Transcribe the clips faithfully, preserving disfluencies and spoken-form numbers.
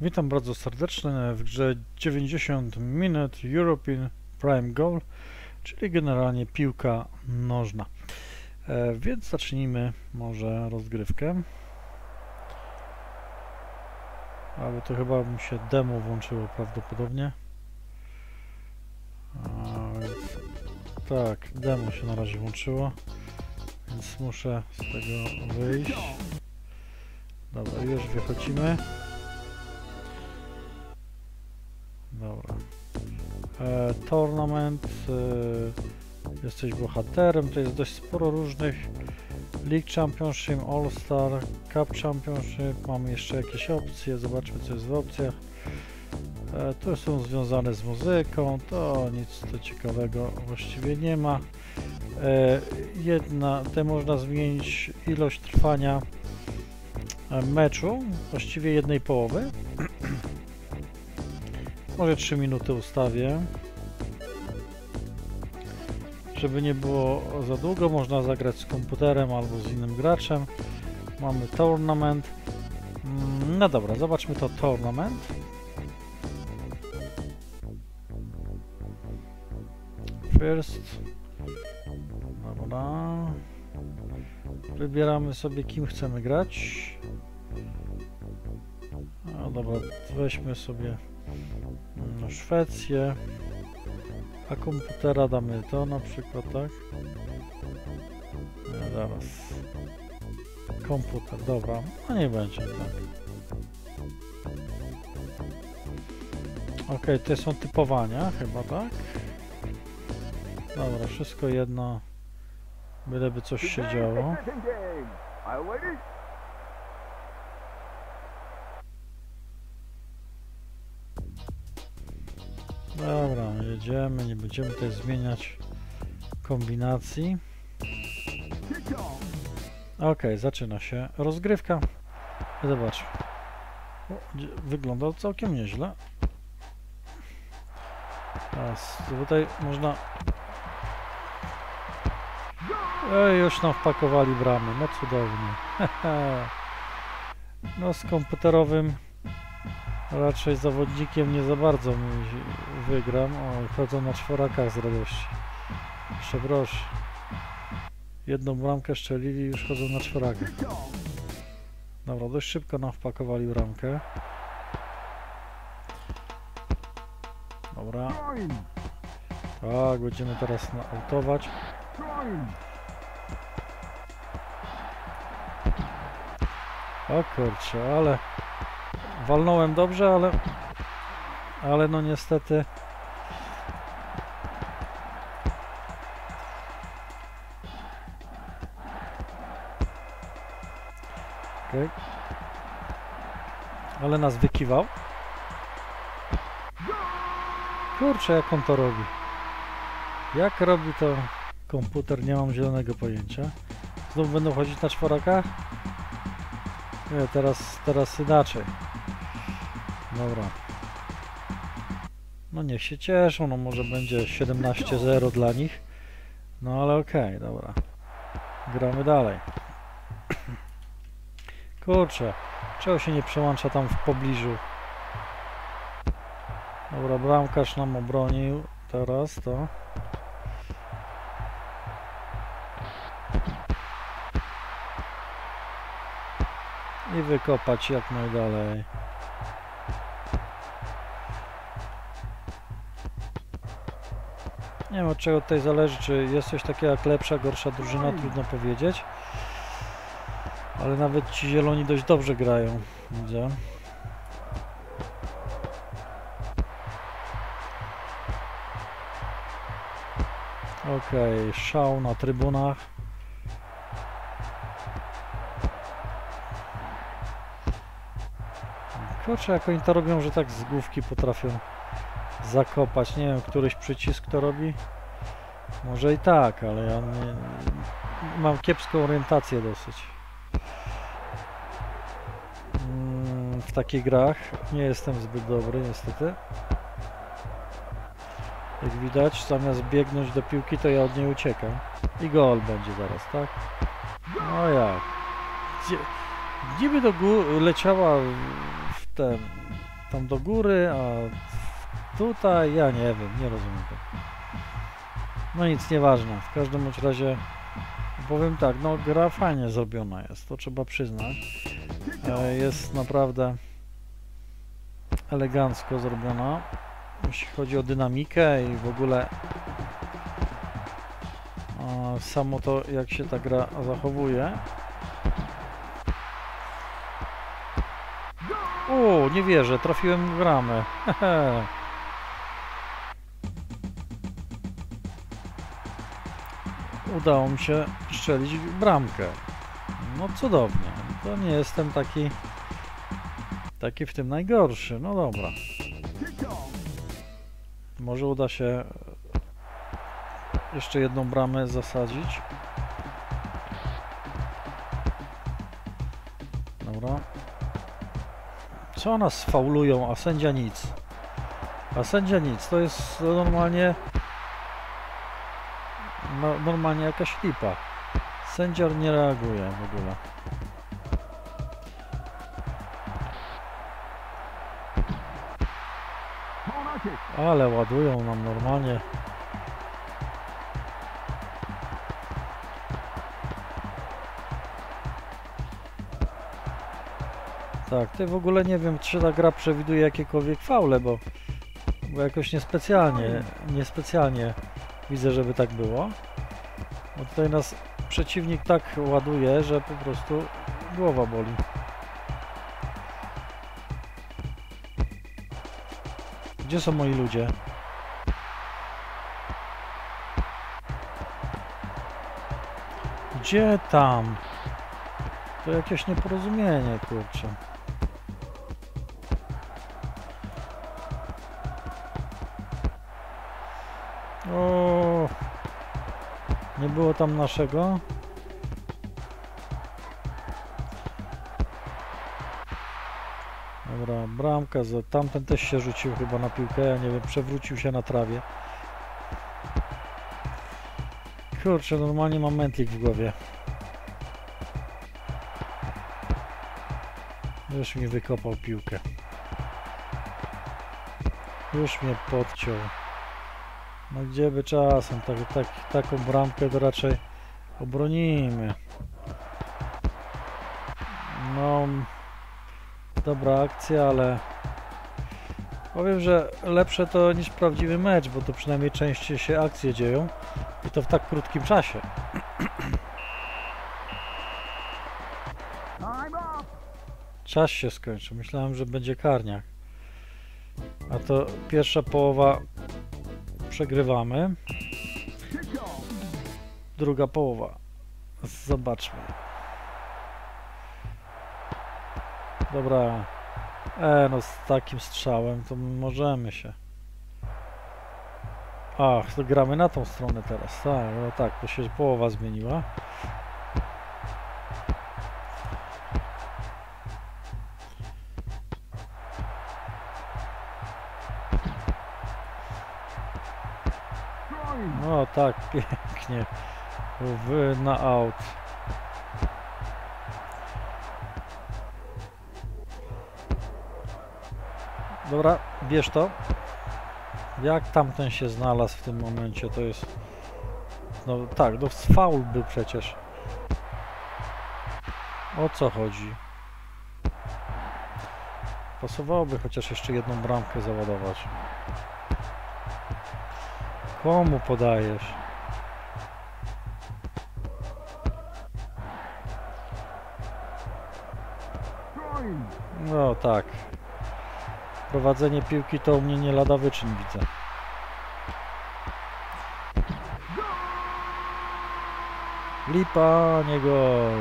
Witam bardzo serdecznie w grze dziewięćdziesiąt minut European Prime Goal, czyli generalnie piłka nożna. E, więc zacznijmy może rozgrywkę. Ale to chyba mi się demo włączyło prawdopodobnie. A, więc tak, demo się na razie włączyło, więc muszę z tego wyjść. Dobra, już wychodzimy. Dobra. E, tournament. E, jesteś bohaterem. To jest dość sporo różnych. League Championship, All Star, Cup Championship. Mamy jeszcze jakieś opcje. Zobaczmy, co jest w opcjach. E, tu są związane z muzyką. To nic to ciekawego właściwie nie ma. E, jedna. Tutaj można zmienić ilość trwania meczu. Właściwie jednej połowy. Może trzy minuty ustawię, żeby nie było za długo. Można zagrać z komputerem albo z innym graczem. Mamy tournament. No dobra, zobaczmy to tournament. First. Dobra. Wybieramy sobie, kim chcemy grać. No dobra, weźmy sobie Szwecję, a komputera damy to na przykład, tak? No, zaraz. Komputer, dobra, no nie będzie tak. Ok, to są typowania chyba, tak? Dobra, wszystko jedno, byleby coś się działo. Dobra, jedziemy, nie będziemy tutaj zmieniać kombinacji. Ok, zaczyna się rozgrywka. Zobacz. Wygląda całkiem nieźle. Teraz tutaj można... Ej, już nam wpakowali bramy, no cudownie. No z komputerowym... Raczej zawodnikiem nie za bardzo mi wygram. O, chodzą na czworakach z radości. Przeproszę. Jedną bramkę szczelili i już chodzą na czworakach. Dobra, dość szybko nam wpakowali bramkę. Dobra. Tak, będziemy teraz naautować. O kurczę, ale... Walnąłem dobrze, ale, ale no niestety okay. Ale nas wykiwał. Kurczę, jak on to robi. Jak robi to komputer, nie mam zielonego pojęcia. Znowu będą chodzić na czworakach? Nie, teraz, teraz inaczej. Dobra. No niech się cieszą, no może będzie siedemnaście zero dla nich. No ale okej, okay, dobra. Gramy dalej. Kurczę, czego się nie przełącza tam w pobliżu? Dobra, bramkarz nam obronił. Teraz to. I wykopać jak najdalej. Nie wiem, od czego tutaj zależy, czy jest coś takiego jak lepsza, gorsza drużyna, trudno powiedzieć. Ale nawet ci zieloni dość dobrze grają, widzę. Okej, okay, szał na trybunach. Kurczę, jak oni to robią, że tak z główki potrafią zakopać. Nie wiem, któryś przycisk to robi. Może i tak, ale ja nie, mam kiepską orientację dosyć. W takich grach nie jestem zbyt dobry, niestety. Jak widać, zamiast biegnąć do piłki, to ja od niej uciekam. I gol będzie zaraz, tak? No jak? Niby do góry leciała w te, tam do góry, a tutaj ja nie wiem, nie rozumiem tego. No nic, nieważne. W każdym bądź razie powiem tak, no gra fajnie zrobiona jest, to trzeba przyznać. Jest naprawdę elegancko zrobiona, jeśli chodzi o dynamikę i w ogóle samo to, jak się ta gra zachowuje. O, nie wierzę, trafiłem w bramę. Udało mi się strzelić w bramkę. No cudownie, to nie jestem taki taki w tym najgorszy. No dobra. Może uda się jeszcze jedną bramę zasadzić. Dobra. Co nas faulują, a sędzia nic. A sędzia nic, to jest normalnie no, normalnie jakaś lipa. Sędziar nie reaguje w ogóle. Ale ładują nam normalnie. Tak, to w ogóle nie wiem, czy ta gra przewiduje jakiekolwiek faule, bo, bo jakoś niespecjalnie, niespecjalnie widzę, żeby tak było. Bo tutaj nas przeciwnik tak ładuje, że po prostu głowa boli. Gdzie są moi ludzie? Gdzie tam? To jakieś nieporozumienie, kurczę. O, nie było tam naszego. Dobra, bramka. Za... Tamten też się rzucił chyba na piłkę. Ja nie wiem, przewrócił się na trawie. Kurczę, normalnie mam mętlik w głowie. Już mi wykopał piłkę. Już mnie podciął. No gdzie by czasem tak, tak, taką bramkę to raczej obronimy. No... Dobra akcja, ale... Powiem, że lepsze to niż prawdziwy mecz, bo to przynajmniej częściej się akcje dzieją. I to w tak krótkim czasie. Czas się skończył. Myślałem, że będzie karniak. A to pierwsza połowa przegrywamy. Druga połowa. Zobaczmy. Dobra. E, no z takim strzałem to możemy się. Ach, to gramy na tą stronę teraz. Tak, no tak, to się połowa zmieniła. No tak, pięknie. W, na aut. Dobra, bierz to. Jak tamten się znalazł w tym momencie, to jest... No tak, no faul był przecież. O co chodzi? Pasowałoby chociaż jeszcze jedną bramkę załadować. Komu podajesz? No tak. Prowadzenie piłki to u mnie nie lada wyczyn, widzę. Lipa, nie gol.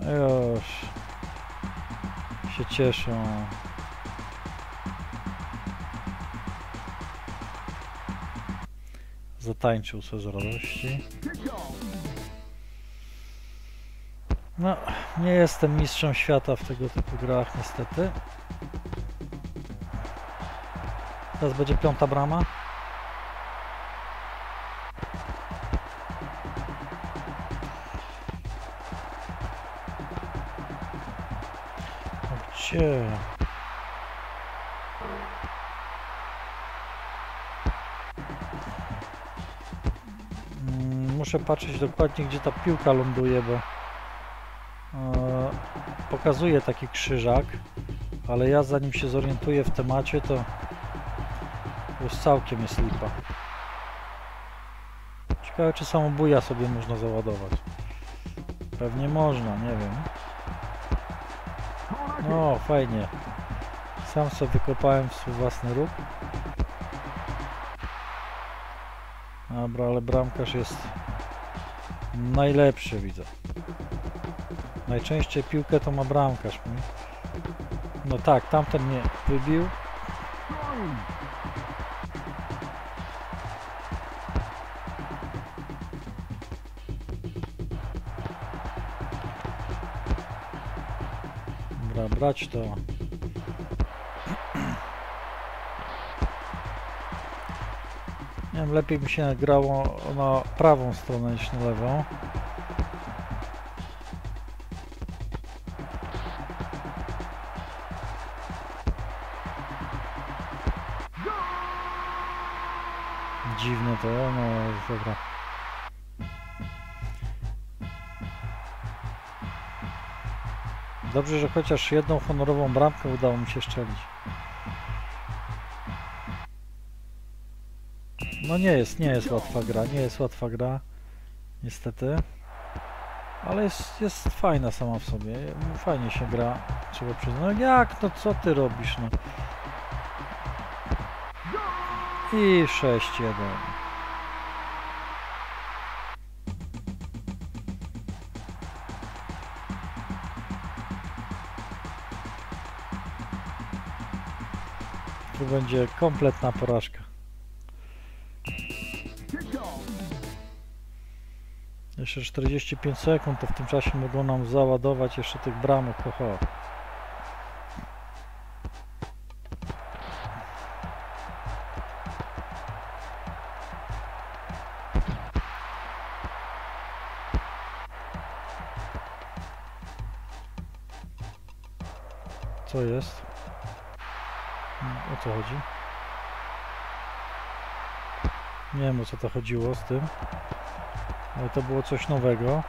Już. się cieszą. Zatańczył sobie z radości. No, nie jestem mistrzem świata w tego typu grach, niestety. Teraz będzie piąta brama. Gdzie? Muszę patrzeć dokładnie, gdzie ta piłka ląduje, bo e, pokazuje taki krzyżak, ale ja zanim się zorientuję w temacie, to już całkiem jest lipa. Ciekawe, czy samobuja sobie można załadować. Pewnie można, nie wiem. No, fajnie. Sam sobie wykopałem w swój własny róg. Dobra, ale bramkarz jest najlepszy, widzę. Najczęściej piłkę to ma bramkarz. No tak, tamten mnie wybił. Dobra, brać to. Nie wiem, lepiej mi się grało na prawą stronę niż na lewą. Dziwne to, no dobra. Dobrze, że chociaż jedną honorową bramkę udało mi się strzelić. No nie jest, nie jest łatwa gra, nie jest łatwa gra, niestety. Ale jest, jest fajna sama w sobie, fajnie się gra, trzeba przyznać. Jak, no co ty robisz, no? I sześć jeden. Tu będzie kompletna porażka. Jeszcze czterdzieści pięć sekund, to w tym czasie mogą nam załadować jeszcze tych bramek. Ho, ho. Co jest? O co chodzi? Nie wiem, o co to chodziło z tym. Ale to było coś nowego.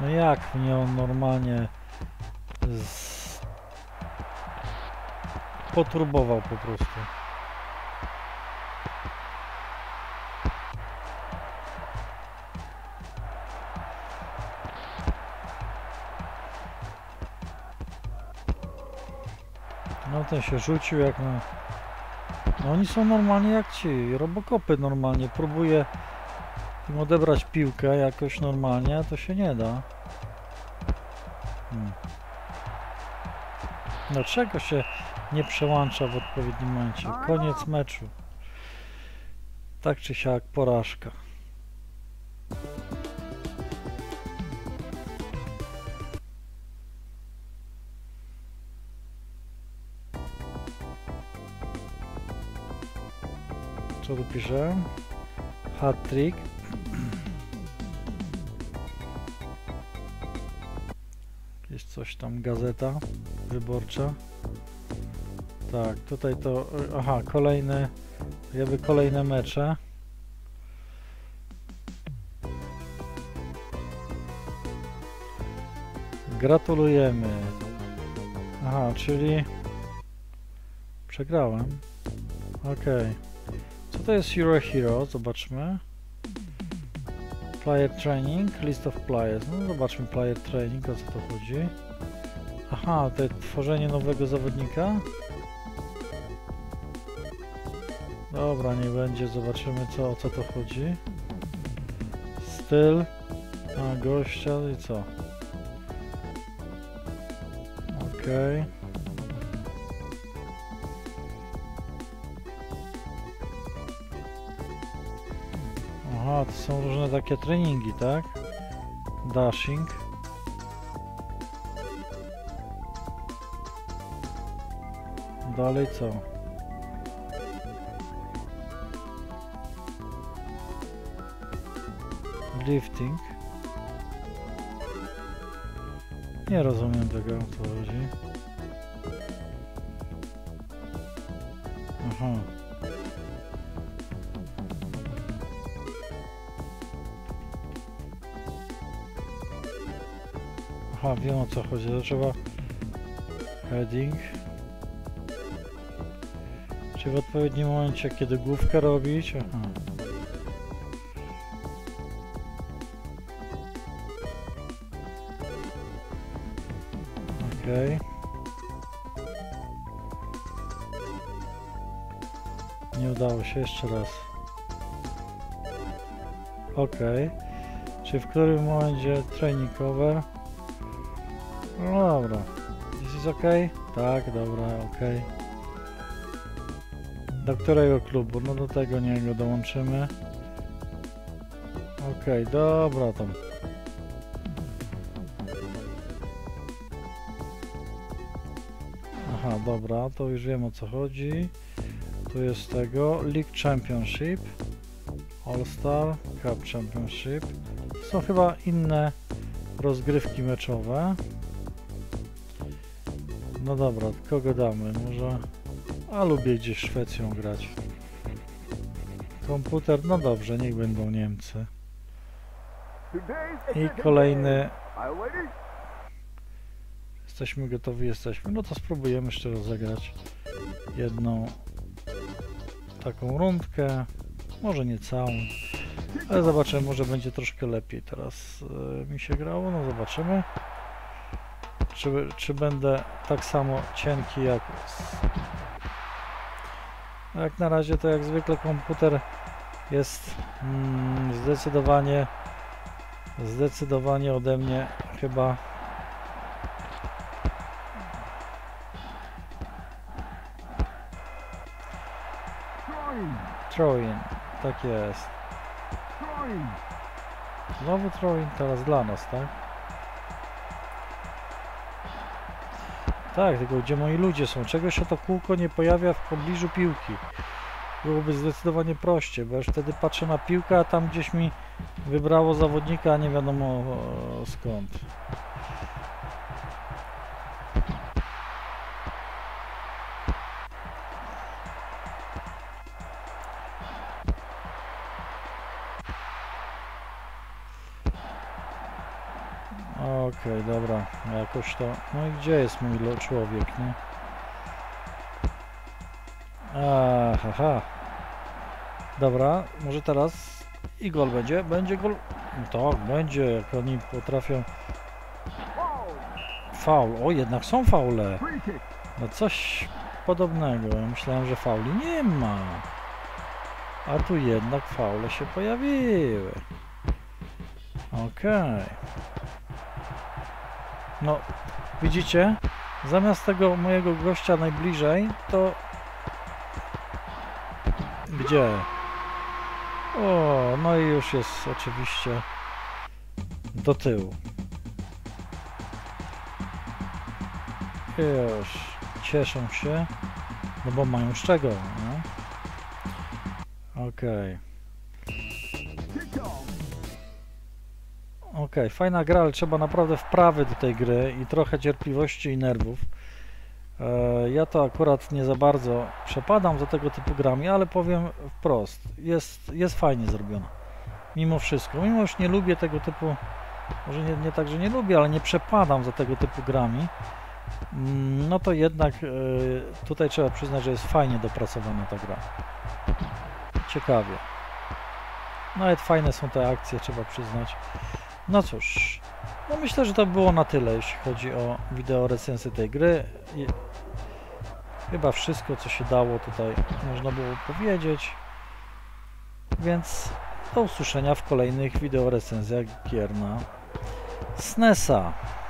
No jak mnie on normalnie z... poturbował po prostu. No ten się rzucił jak na... No oni są normalnie jak ci, robokopy normalnie. Próbuje im odebrać piłkę jakoś normalnie, a to się nie da. Hmm. Dlaczego się nie przełącza w odpowiednim momencie? Koniec meczu. Tak czy siak porażka. Co tu piszę? Hat-trick. Jest coś tam, gazeta wyborcza. Tak, tutaj to... Aha, kolejne... Jakby kolejne mecze. Gratulujemy. Aha, czyli... Przegrałem. Okej. Okay. Co to jest Euro Hero? Zobaczmy. Player Training, List of Players. No zobaczmy Player Training, o co to chodzi. Aha, to jest tworzenie nowego zawodnika. Dobra, nie będzie, zobaczymy co, o co to chodzi. Styl, a gościa i co? Okej. Okay. Aha, to są różne takie treningi, tak? Dashing. Dalej co? Lifting. Nie rozumiem tego, o co chodzi. Aha. Aha, wiem o co chodzi, to trzeba heading. Czy w odpowiednim momencie, kiedy główkę robić? Aha. Okej. Okay. Nie udało się, jeszcze raz. Okej. Okay. Czy w którym momencie training cover? No dobra. This is ok? Tak, dobra, ok. Do którego klubu? No do tego niego dołączymy. Ok, dobra tam. Aha, dobra, to już wiem o co chodzi. Tu jest tego League Championship, All Star, Cup Championship. Są chyba inne rozgrywki meczowe. No dobra, kogo damy? Może... A lubię gdzieś Szwecją grać. Komputer, no dobrze, niech będą Niemcy. I kolejny... Jesteśmy gotowi, jesteśmy. No to spróbujemy jeszcze rozegrać jedną taką rundkę. Może nie całą, ale zobaczymy, może będzie troszkę lepiej teraz mi się grało. No zobaczymy. Czy, czy będę tak samo cienki jak... Jak na razie to jak zwykle komputer jest mm, zdecydowanie zdecydowanie ode mnie chyba Troin, tak jest. Znowu Troin, teraz dla nas, tak? Tak, tylko gdzie moi ludzie są? Czego się to kółko nie pojawia w pobliżu piłki? Byłoby zdecydowanie prościej, bo już wtedy patrzę na piłkę, a tam gdzieś mi wybrało zawodnika, a nie wiadomo skąd. Okej, okay, dobra, jakoś to... No i gdzie jest mój człowiek, nie? A, ha, ha. Dobra, może teraz i gol będzie? Będzie gol? No tak, będzie, jak oni potrafią... Faul, o jednak są faule. No coś podobnego, myślałem, że fauli nie ma. A tu jednak faule się pojawiły. Okej. Okay. No, widzicie? Zamiast tego mojego gościa najbliżej, to... Gdzie? O, no i już jest oczywiście do tyłu. I już cieszą się, no bo mają z czego, no? Okej. Okay. Okej, okay, fajna gra, ale trzeba naprawdę wprawy do tej gry i trochę cierpliwości i nerwów. E, ja to akurat nie za bardzo przepadam za tego typu grami, ale powiem wprost, jest, jest fajnie zrobiona. Mimo wszystko, mimo już nie lubię tego typu, może nie, nie tak, że nie lubię, ale nie przepadam za tego typu grami, no to jednak e, tutaj trzeba przyznać, że jest fajnie dopracowana ta gra. ciekawie. Nawet fajne są te akcje, trzeba przyznać. No cóż, no myślę, że to było na tyle, jeśli chodzi o wideo recenzję tej gry. I chyba wszystko, co się dało tutaj, można było powiedzieć. Więc do usłyszenia w kolejnych wideo recenzjach gier na S N E S-a.